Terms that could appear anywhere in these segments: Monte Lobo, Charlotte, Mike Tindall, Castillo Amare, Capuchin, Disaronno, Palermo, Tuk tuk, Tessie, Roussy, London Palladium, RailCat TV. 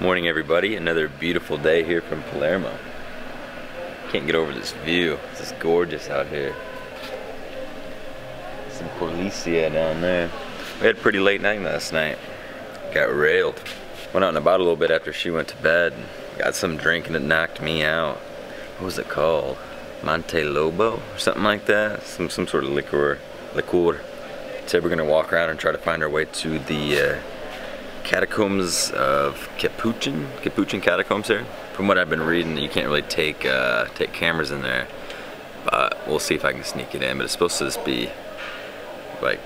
Morning everybody, another beautiful day here from Palermo. Can't get over this view. This is gorgeous out here. Some Corlicia down there. We had a pretty late night last night. Got railed. Went out and about a little bit after she went to bed. Got some drink and it knocked me out. What was it called? Monte Lobo or something like that? Some sort of liqueur. Today we're gonna walk around and try to find our way to the catacombs of Capuchin catacombs here. From what I've been reading, you can't really take cameras in there, but we'll see if I can sneak it in. But it's supposed to just be like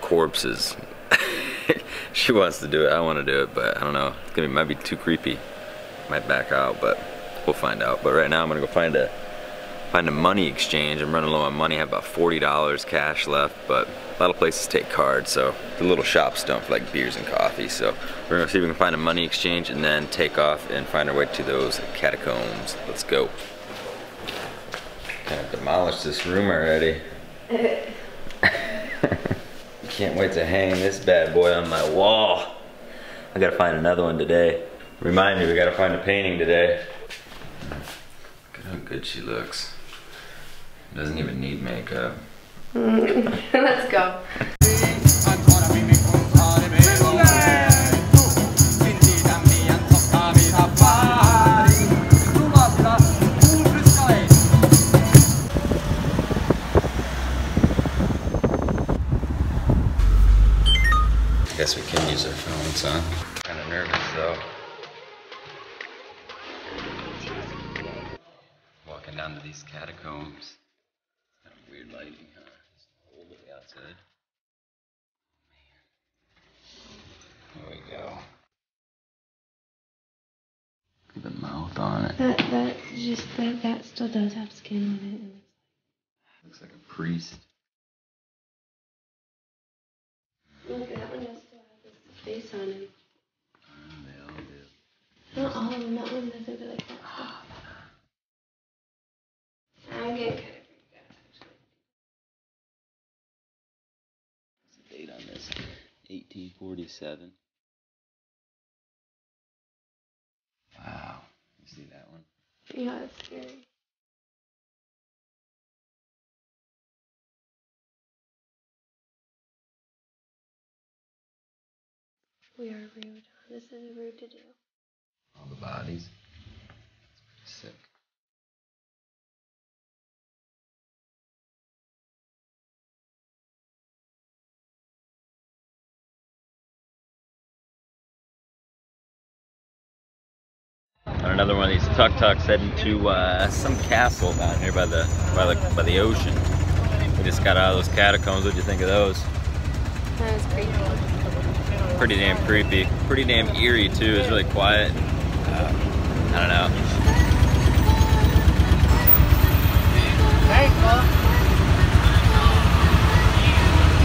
corpses. She wants to do it, I want to do it, but I don't know. It's gonna be, might be too creepy. Might back out, but we'll find out. But right now, I'm gonna go find a money exchange. I'm running low on money. I have about $40 cash left, but a lot of places take cards, so the little shops don't for like beers and coffee. So we're gonna see if we can find a money exchange and then take off and find our way to those catacombs. Let's go. Kind of demolished this room already. Can't wait to hang this bad boy on my wall. I gotta find another one today. Remind me, we gotta find a painting today. Look at how good she looks. Doesn't even need makeup. Let's go. I guess we can use our phones, huh? Kind of nervous though. Walking down to these catacombs. Weird lighting, huh? It's all the way outside. Man. There we go. Look at the mouth on it. That still does have skin on it. Looks like a priest. Look, that one does still have his face on it. They all do. Not all of them. That one doesn't, but like that stuff. I'm getting kind of. On this 1847. Wow, you see that one? Yeah, it's scary. We are rude. This is rude to do. All the bodies. It's pretty sick. On another one of these tuk-tuks heading to some castle down here by the ocean. We just got out of those catacombs. What'd you think of those? That was creepy. Pretty damn creepy. Pretty damn eerie too. It's really quiet. I don't know.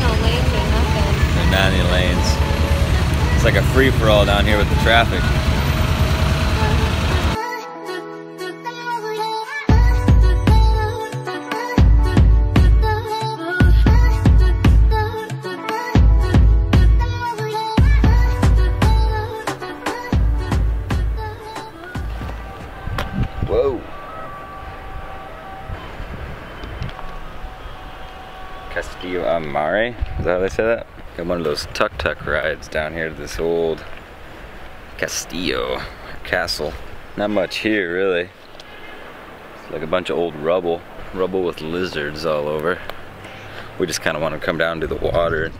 No lanes or nothing. There's not any lanes. It's like a free-for-all down here with the traffic. Whoa. Castillo Amare, is that how they say that? Got one of those tuk-tuk rides down here to this old Castillo, castle. Not much here really. It's like a bunch of old rubble with lizards all over. We just kind of want to come down to the water and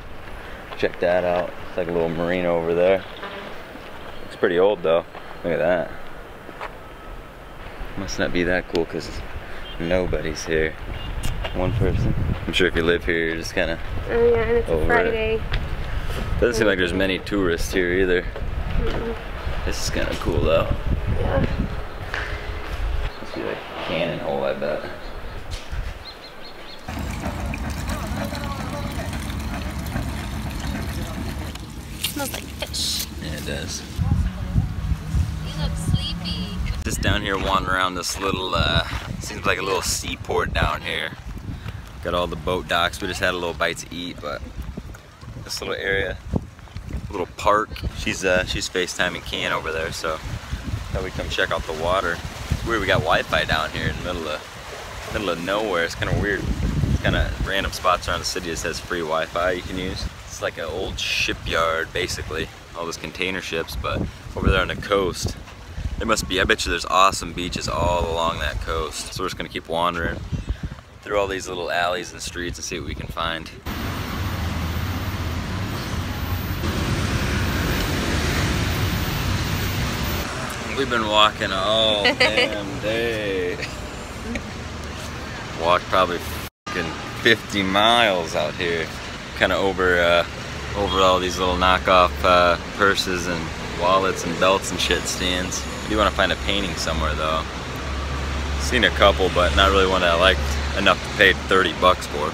check that out. It's like a little marina over there. It's pretty old though, look at that. Must not be that cool because nobody's here. One person. I'm sure if you live here, you're just kind of. Oh yeah, and it's a Friday. Doesn't seem like there's many tourists here either. This is kind of cool though. Yeah. Must be like a cannon hole, I bet. It smells like fish. Yeah, it does. Just down here wandering around this little, seems like a little seaport down here. Got all the boat docks, we just had a little bite to eat, but this little area little park. She's FaceTiming Can over there, so thought we'd come check out the water. It's weird we got Wi-Fi down here in the middle of nowhere. It's kind of weird. It's kind of random spots around the city that says free Wi-Fi you can use. It's like an old shipyard basically. All those container ships, but over there on the coast. There must be, I bet you there's awesome beaches all along that coast. So we're just gonna keep wandering through all these little alleys and streets and see what we can find. We've been walking all damn day. Walked probably fucking 50 miles out here. Kind of over all these little knockoff purses and wallets and belts and shit stands. I do want to find a painting somewhere though. Seen a couple, but not really one that I liked enough to pay 30 bucks for.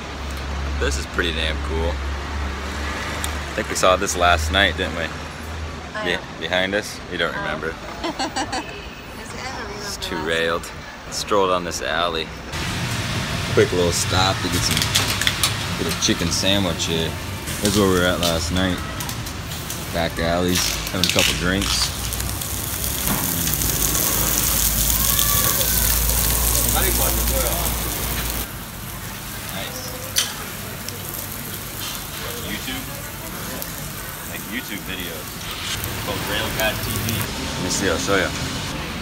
This is pretty damn cool. I think we saw this last night, didn't we? Behind us? You don't remember. It's too railed. Strolled on this alley. Quick little stop to get some little chicken sandwich here. This is where we were at last night. Back alleys, having a couple drinks. Nice. YouTube? Like YouTube videos. It's called RailCat TV. Let me see, I'll show you.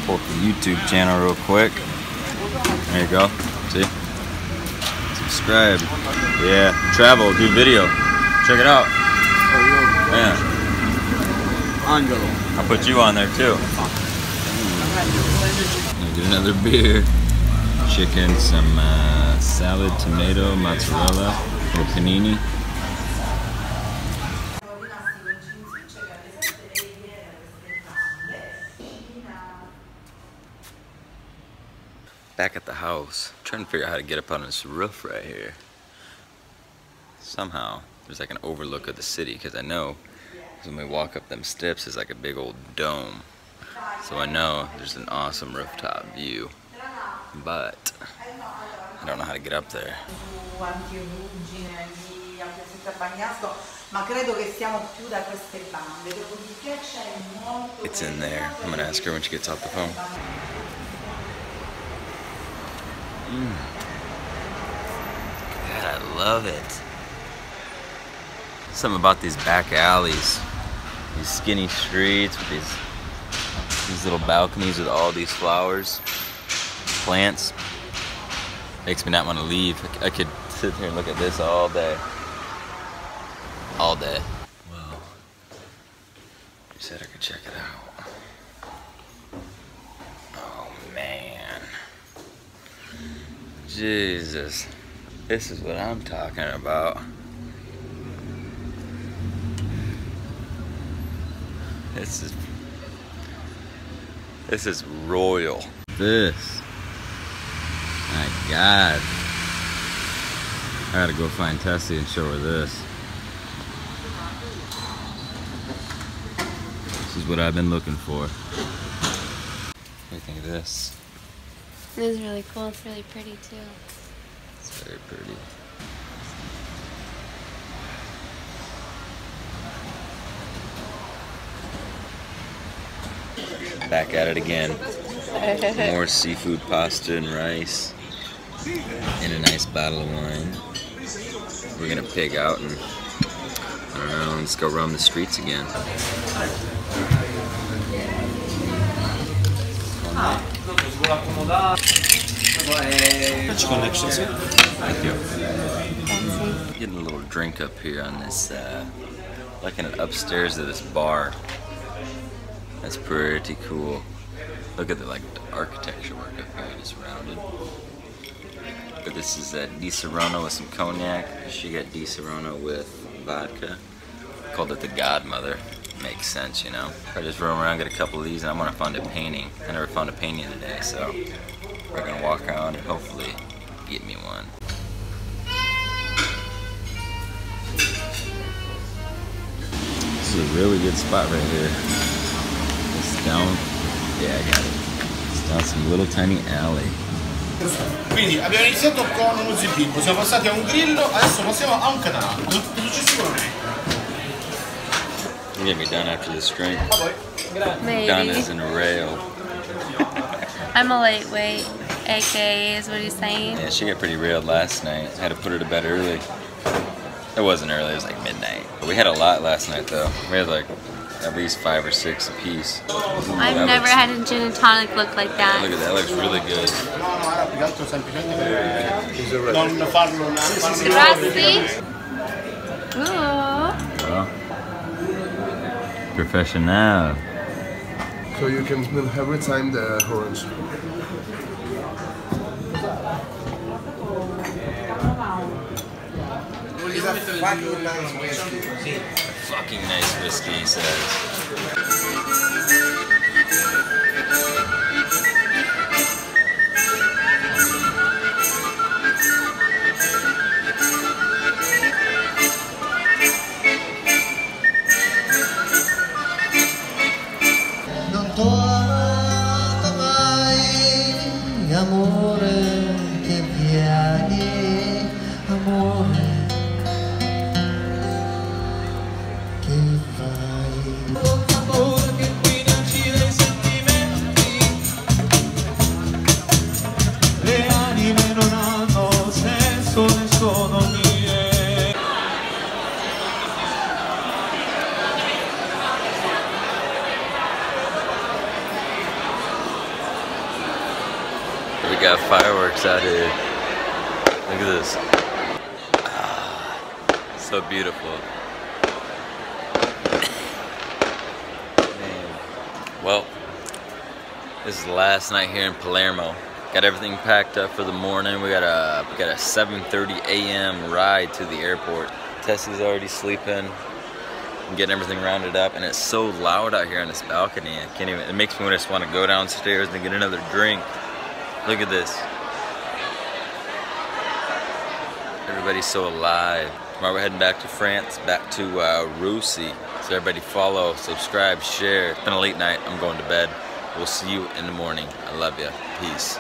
Pull up the YouTube channel real quick. There you go. See? Subscribe. Yeah. Travel, do video. Check it out. Yeah. I'll put you on there too. Get another beer, chicken, some salad, tomato, mozzarella, or panini. Back at the house, trying to figure out how to get up on this roof right here. Somehow, there's like an overlook of the city because I know. When we walk up them steps, it's like a big old dome. So I know there's an awesome rooftop view, but I don't know how to get up there. It's in there. I'm gonna ask her when she gets off the phone. God, I love it. Something about these back alleys. These skinny streets with these little balconies with all these flowers, plants. Makes me not want to leave. I could sit here and look at this all day. All day. Well, you said I could check it out. Oh man. Jesus. This is what I'm talking about. This is royal. This. My God. I gotta go find Tessie and show her this. This is what I've been looking for. What do you think of this? This is really cool. It's really pretty too. It's very pretty. Back at it again. More seafood pasta and rice. And a nice bottle of wine. We're gonna pig out and I don't know, let's go roam the streets again. Thank you. Getting a little drink up here on this, like in an upstairs of this bar. That's pretty cool. Look at the like the architecture work up here, just rounded. But this is a Disaronno with some cognac. She got Disaronno with vodka. Called it the Godmother. Makes sense, you know. I just roam around, get a couple of these, and I want to find a painting. I never found a painting today, so we're gonna walk around and hopefully get me one. This is a really good spot right here. Down, yeah, I got it. It's down some little tiny alley. Quindi abbiamo iniziato con uno zip, siamo passati a un grillo, adesso passiamo a un canale. Successivamente. get me done after this drink. Maybe. Done as in rail. I'm a lightweight, AKA is what he's saying. Yeah, she got pretty railed last night. I had to put her to bed early. It wasn't early, it was like midnight. We had a lot last night though. We had like at least 5 or 6 apiece. Ooh, I've never had a gin and tonic look like that. Look at that, it looks really good. Roussy. Ooh. Professional. So you can smell every time the orange. It's a fucking nice whiskey. A fucking nice whiskey, he says. Non torna mai, amore che vieni, amore. We got fireworks out here. Look at this. Ah, so beautiful. Man. Well, this is the last night here in Palermo. Got everything packed up for the morning. We got a 7:30 a.m. ride to the airport. Tessie's already sleeping. I'm getting everything rounded up, and it's so loud out here on this balcony. I can't even. It makes me just want to go downstairs and get another drink. Look at this. Everybody's so alive. Tomorrow we're heading back to France, back to Roussy. So everybody follow, subscribe, share. It's been a late night. I'm going to bed. We'll see you in the morning. I love you. Peace.